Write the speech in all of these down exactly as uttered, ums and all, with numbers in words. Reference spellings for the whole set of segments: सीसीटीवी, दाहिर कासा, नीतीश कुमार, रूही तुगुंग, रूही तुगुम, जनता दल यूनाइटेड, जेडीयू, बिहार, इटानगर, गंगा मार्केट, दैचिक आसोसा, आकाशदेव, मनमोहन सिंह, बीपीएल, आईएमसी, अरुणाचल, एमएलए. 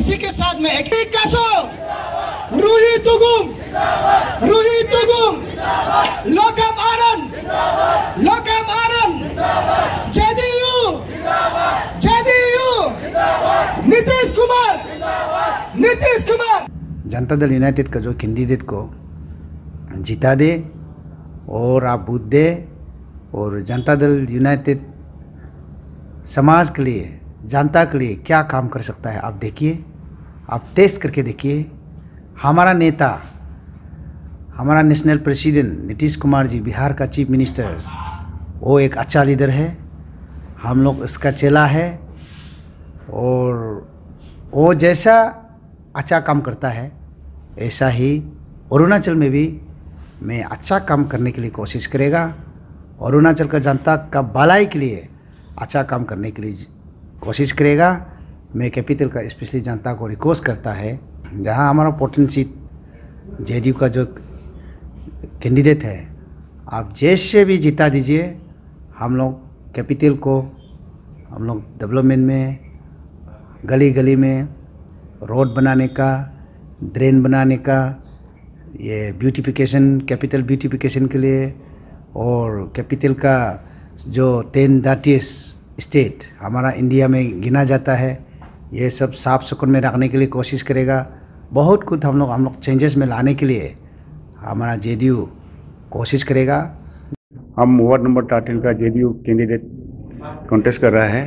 इसी के साथ में एक रूही तुगुम रूही तुगुम लोकम आनंद लोकम आनंद जेडीयू जेडीयू नीतीश कुमार नीतीश कुमार जनता दल यूनाइटेड का जो कैंडिडेट को जीता दे और आप बूथ दे और जनता दल यूनाइटेड समाज के लिए जनता के लिए क्या काम कर सकता है आप देखिए, आप टेस्ट करके देखिए। हमारा नेता, हमारा नेशनल प्रेसिडेंट नीतीश कुमार जी, बिहार का चीफ मिनिस्टर, वो एक अच्छा लीडर है, हम लोग इसका चेला है और वो जैसा अच्छा काम करता है ऐसा ही अरुणाचल में भी मैं अच्छा काम करने के लिए कोशिश करेगा। अरुणाचल का जनता का भलाई के लिए अच्छा काम करने के लिए कोशिश करेगा। मैं कैपिटल का स्पेशली जनता को रिक्वेस्ट करता है, जहां हमारा पोटेंट सीट जेडीयू का जो कैंडिडेट है आप जैसे भी जिता दीजिए। हम लोग कैपिटल को हम लोग डेवलपमेंट में, गली गली में रोड बनाने का, ड्रेन बनाने का, ये ब्यूटिफिकेशन, कैपिटल ब्यूटिफिकेशन के लिए और कैपिटल का जो टेन डाटिस स्टेट हमारा इंडिया में गिना जाता है, ये सब साफ सुथरा में रखने के लिए कोशिश करेगा। बहुत कुछ हम लोग हम लोग चेंजेस में लाने के लिए हमारा जेडीयू कोशिश करेगा। हम वार्ड नंबर थर्टीन का जेडीयू कैंडिडेट कॉन्टेस्ट कर रहा है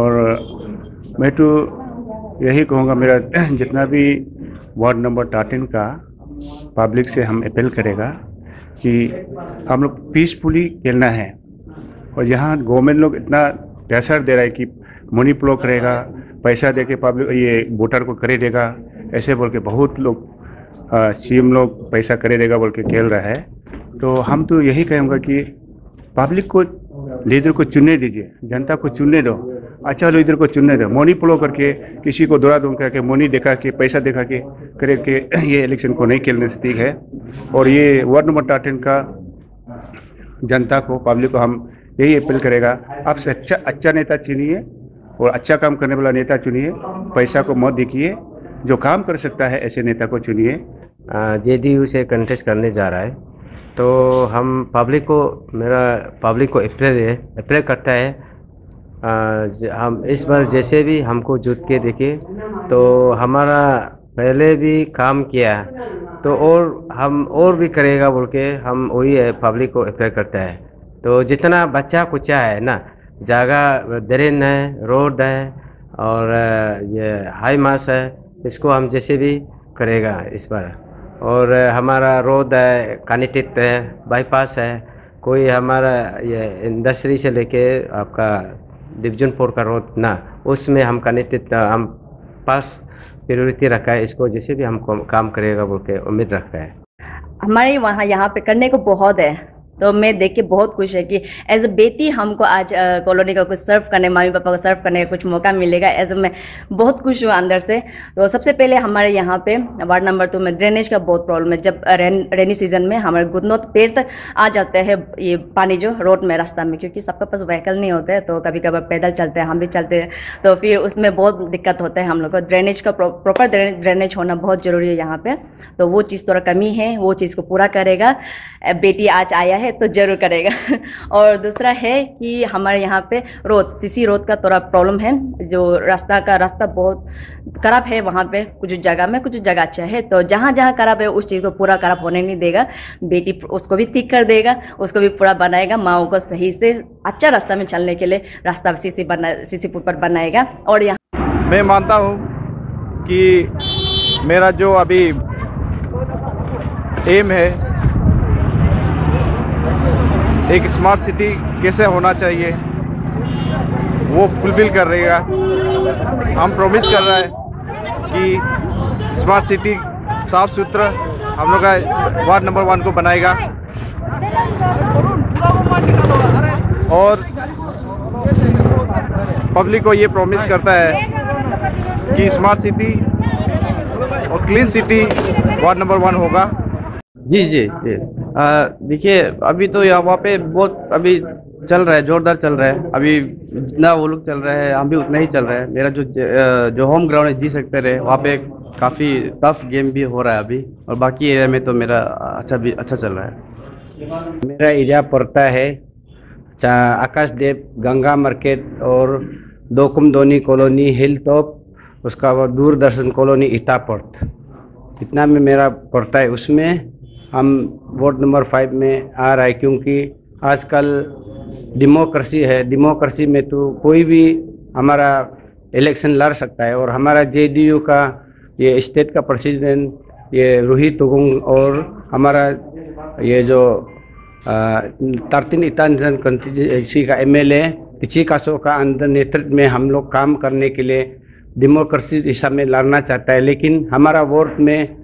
और मैं तो यही कहूँगा, मेरा जितना भी वार्ड नंबर थर्टीन का पब्लिक से हम अपील करेगा कि हम लोग पीसफुली खेलना है और यहाँ गवर्नमेंट लोग इतना प्रेशर दे रहा है कि मनी फ्लो करेगा, पैसा देके पब्लिक ये वोटर को करे देगा, ऐसे बोल के बहुत लोग सीएम लोग पैसा करे देगा बोल के खेल रहा है। तो हम तो यही कहेंगे कि पब्लिक को, लीडर को चुनने दीजिए, जनता को चुनने दो, अच्छा लीडर को चुनने दो। मनी फ्लो करके किसी को दौरा दूम करके मनी देखा के पैसा देखा के करे के ये इलेक्शन को नहीं खेलने से ठीक है। और ये वार्ड नंबर थर्टीन का जनता को, पब्लिक को हम यही अपील करेगा, आपसे अच्छा अच्छा नेता चुनिए और अच्छा काम करने वाला नेता चुनिए, पैसा को मत देखिए, जो काम कर सकता है ऐसे नेता को चुनिए। जेडीयू से कंटेस्ट करने जा रहा है तो हम पब्लिक को, मेरा पब्लिक को अप्लाई है अप्लाई करता है आ, ज, हम इस बार जैसे भी हमको जुट के देखिए, तो हमारा पहले भी काम किया तो और हम और भी करेगा बोल के हम वही पब्लिक को अप्लाई करता है। तो जितना बच्चा कुचा है ना, जगह ड्रेन है, रोड है और ये हाई मास है, इसको हम जैसे भी करेगा इस बार। और हमारा रोड है, कनेक्टेड है, बाईपास है, कोई हमारा ये इंडस्ट्री से लेके आपका डिवीजन फोर का रोड ना, उसमें हम कनेक्टेड हम पास प्रायोरिटी रखा है, इसको जैसे भी हम काम करेगा बोल के उम्मीद रखा है। हमारे वहाँ यहाँ पे करने को बहुत है, तो मैं देख के बहुत खुश है कि एज अ बेटी हमको आज कॉलोनी का कुछ सर्व करने, मम्मी पापा को सर्व करने का कुछ मौका मिलेगा, एज अ मैं बहुत खुश हूँ अंदर से। तो सबसे पहले हमारे यहाँ पे वार्ड नंबर टू में ड्रेनेज का बहुत प्रॉब्लम है। जब रेन रेनी सीजन में हमारे घुटनों पैर तक आ जाते हैं ये पानी जो रोड में, रास्ता में, क्योंकि सबके पास व्हीकल नहीं होते हैं, तो कभी कभार पैदल चलते हैं, हम भी चलते हैं, तो फिर उसमें बहुत दिक्कत होता है हम लोग को। ड्रेनेज का प्रॉपर ड्रेनेज होना बहुत ज़रूरी है यहाँ पर, तो वो चीज़ थोड़ा कमी है, वो चीज़ को पूरा करेगा, बेटी आज आया है तो जरूर करेगा। और दूसरा है कि हमारे यहाँ पे रोड, सीसी रोड का थोड़ा प्रॉब्लम है, जो रास्ता का रास्ता बहुत खराब है वहाँ पे, कुछ जगह में कुछ जगह अच्छा है, तो जहाँ जहाँ खराब है उस चीज़ को पूरा खराब होने नहीं देगा, बेटी उसको भी ठीक कर देगा, उसको भी पूरा बनाएगा, माओ को सही से अच्छा रास्ता में चलने के लिए रास्ता सीसी बना सीसी पुल पर बनाएगा। और यहाँ मैं मानता हूँ कि मेरा जो अभी एम है, एक स्मार्ट सिटी कैसे होना चाहिए वो फुलफिल कर रहेगा। हम प्रॉमिस कर रहा है कि स्मार्ट सिटी साफ सुथरा हम लोग का वार्ड नंबर वन को बनाएगा और पब्लिक को ये प्रॉमिस करता है कि स्मार्ट सिटी और clean city ward number one होगा। जी जी जी देखिए, अभी तो यहाँ वहाँ पे बहुत अभी चल रहा है, जोरदार चल रहा है। अभी जितना वो लोग चल रहे हैं हम भी उतना ही चल रहे हैं। मेरा जो जो होम ग्राउंड है जी सेक्टर है, वहाँ पे काफ़ी टफ गेम भी हो रहा है अभी, और बाकी एरिया में तो मेरा अच्छा भी अच्छा चल रहा है। मेरा एरिया पड़ता है आकाशदेव, गंगा मार्केट और दोकुम दोनी कॉलोनी, हिल टॉप, उसका वो दूरदर्शन कॉलोनी, इटापर्थ, इतना में मेरा पड़ता है। उसमें हम वोट नंबर फाइव में आ रहा है, क्योंकि आजकल डेमोक्रेसी है। डेमोक्रेसी में तो कोई भी हमारा इलेक्शन लड़ सकता है, और हमारा जेडीयू का ये स्टेट का प्रेसिडेंट ये रूही तुगुंग और हमारा ये जो तारतिन इटानगर कंस्टिट्यूंसी का एमएलए दैचिक आसोसा अंदर नेतृत्व में हम लोग काम करने के लिए डेमोक्रेसी दिशा में लड़ना चाहता है। लेकिन हमारा वोट में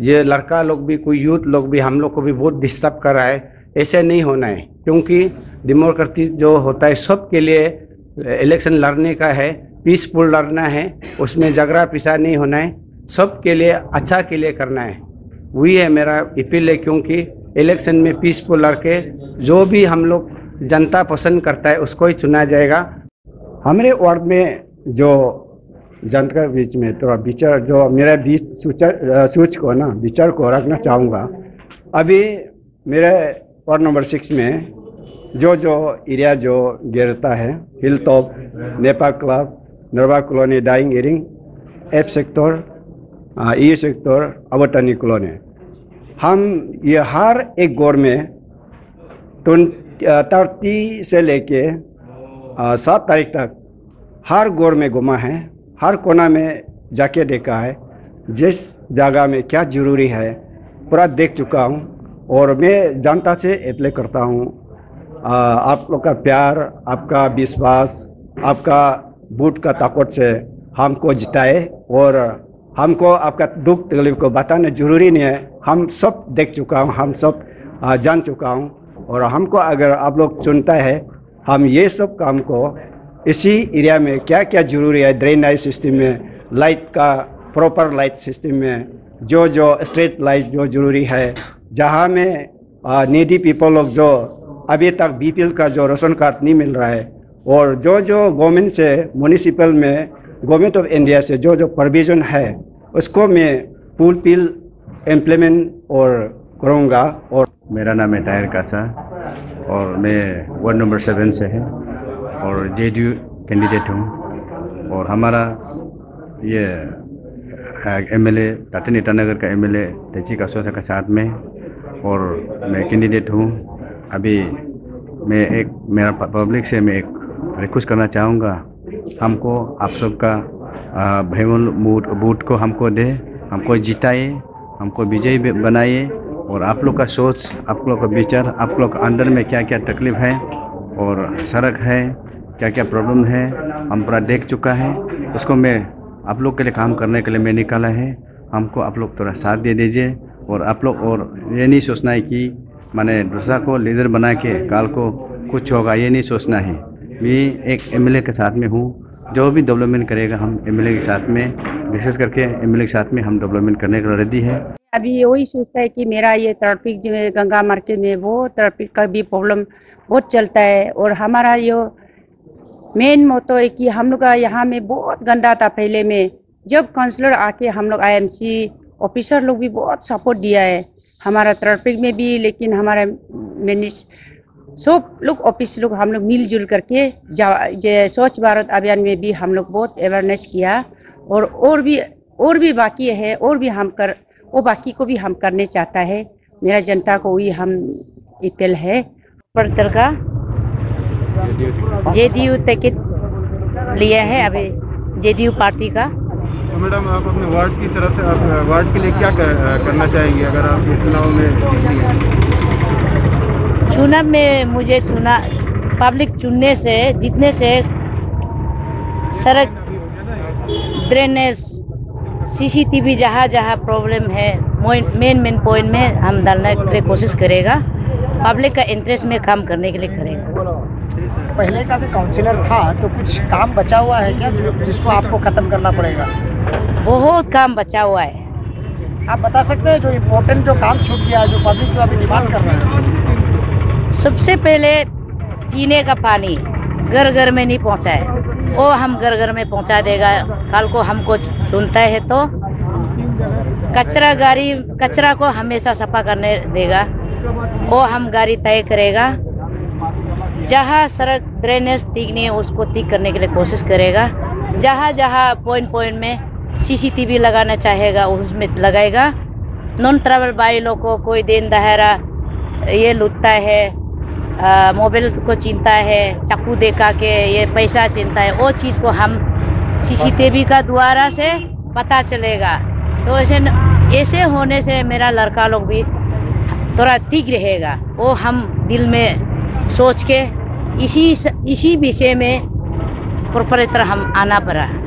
ये लड़का लोग भी, कोई यूथ लोग भी हम लोग को भी बहुत डिस्टर्ब कर रहा है। ऐसे नहीं होना है, क्योंकि डेमोक्रेसी जो होता है सब के लिए इलेक्शन लड़ने का है, पीसफुल लड़ना है, उसमें झगड़ा पिसा नहीं होना है, सब के लिए अच्छा के लिए करना है। वही है मेरा अपील है, क्योंकि इलेक्शन में पीसफुल लड़के जो भी हम लोग जनता पसंद करता है उसको ही चुना जाएगा। हमारे वार्ड में जो जनता के बीच में थोड़ा विचार, जो मेरा बीच सूच को ना विचार को रखना चाहूँगा। अभी मेरे वार्ड नंबर सिक्स में जो जो एरिया जो गिरता है, hill top, Nepal club, Narwa colony, डाइंग एरिंग, एफ सेक्टर, ई सेक्टर, अवटानी कॉलोनी, हम ये हर एक गोर में थर्टी से लेके सात तारीख तक हर गोर में घुमा है, हर कोना में जाके देखा है जिस जगह में क्या ज़रूरी है पूरा देख चुका हूँ। और मैं जनता से अप्लाई करता हूँ, आप लोग का प्यार, आपका विश्वास, आपका वोट का ताकत से हमको जिताए, और हमको आपका दुख तकलीफ को बताना ज़रूरी नहीं है, हम सब देख चुका हूँ, हम सब जान चुका हूँ। और हमको अगर आप लोग चुनता है, हम ये सब काम को इसी एरिया में क्या क्या ज़रूरी है, ड्रेनेज सिस्टम में, लाइट का प्रॉपर लाइट सिस्टम में, जो जो स्ट्रीट लाइट जो ज़रूरी है, जहाँ में नीडी पीपल लोग जो अभी तक बीपीएल का जो राशन कार्ड नहीं मिल रहा है, और जो जो गवर्नमेंट से म्यूनिसिपल में गवर्नमेंट ऑफ इंडिया से जो जो प्रोविज़न है उसको मैं फुल पिल इम्प्लीमेंट और करूँगा। और मेरा नाम है दाहिर कासा और मैं वार्ड नंबर सेवन से है और जेडीयू कैंडिडेट हूँ। और हमारा ये एमएलए एल इटानगर का एमएलए दैचिक आसोसा के साथ में, और मैं कैंडिडेट हूँ। अभी मैं एक मेरा पब्लिक से मैं एक रिक्वेस्ट करना चाहूँगा, हमको आप सबका भैमल बूट बूट को हमको दे, हमको जिताए, हमको विजयी बनाइए। और आप लोग का सोच, आप लोग का विचार, आप लोग का अंदर में क्या क्या तकलीफ है और सड़क है, क्या क्या प्रॉब्लम है, हम पूरा देख चुका है, उसको मैं आप लोग के लिए काम करने के लिए मैं निकाला है। हमको आप लोग थोड़ा साथ दे दीजिए, और आप लोग और ये नहीं सोचना है कि मैंने दूसरा को लीडर बना के काल को कुछ होगा, ये नहीं सोचना है। मैं एक एमएलए के साथ में हूँ, जो भी डेवलपमेंट करेगा हम एमएलए के साथ में, विशेष करके एमएलए के साथ में हम डेवलपमेंट करने के लिए रेडी है। अभी वही सोचता है कि मेरा ये ट्रैफिक गंगा मार्केट में वो ट्रैफिक का भी प्रॉब्लम बहुत चलता है, और हमारा यो मेन मोटो है कि हम लोग का यहाँ में बहुत गंदा था पहले में। जब काउंसलर आके हम लोग आईएमसी ऑफिसर लोग भी बहुत सपोर्ट दिया है हमारा ट्रैफिक में भी, लेकिन हमारा मैनेज सब लोग ऑफिस लोग हम लोग मिलजुल करके जा स्वच्छ भारत अभियान में भी हम लोग बहुत अवेयरनेस किया, और और भी और भी बाकी है, और भी हम कर वो बाकी को भी हम करने चाहता है। मेरा जनता को वही हम अपील है पर्दर का जेडीयू टिकट लिया है अभी जेडीयू पार्टी का। तो मैडम आप अपने वार्ड की तरफ से आप वार्ड के लिए क्या कर, करना चाहेंगे अगर आप चुनाव में? चुनाव में मुझे चुना पब्लिक चुनने से जीतने से सड़क, ड्रेनेज, सीसीटीवी जहाँ जहाँ प्रॉब्लम है मेन मेन पॉइंट में हम डालने के लिए कोशिश करेगा, पब्लिक का इंटरेस्ट में काम करने के लिए करेगा। पहले का भी काउंसिलर था तो कुछ काम बचा हुआ है क्या जिसको आपको ख़त्म करना पड़ेगा? बहुत काम बचा हुआ है। आप बता सकते हैं जो इम्पोर्टेंट जो काम छूट गया है, जो पब्लिक जो अभी डिमांड कर रहा है? सबसे पहले पीने का पानी घर घर में नहीं पहुँचा है, वो हम घर घर में पहुँचा देगा। कल को हमको चुनता है तो कचरा गाड़ी कचरा को हमेशा सफा करने देगा, वो हम गाड़ी तय करेगा। जहाँ सड़क ड्रेनेज ठीक नहीं है उसको ठीक करने के लिए कोशिश करेगा। जहाँ जहाँ पॉइंट पॉइंट में सीसीटीवी लगाना चाहेगा उसमें लगाएगा। नॉन ट्रैवल भाई लोग को कोई दिन दहाड़ा ये लूटता है, मोबाइल को चिंता है, चाकू देखा के ये पैसा चिंता है, वो चीज़ को हम सीसीटीवी का द्वारा से पता चलेगा। तो ऐसे ऐसे होने से मेरा लड़का लोग भी थोड़ा ठीक रहेगा। वो हम दिल में सोच के इसी इसी विषय में प्रोपराइटर हम आना पड़ा।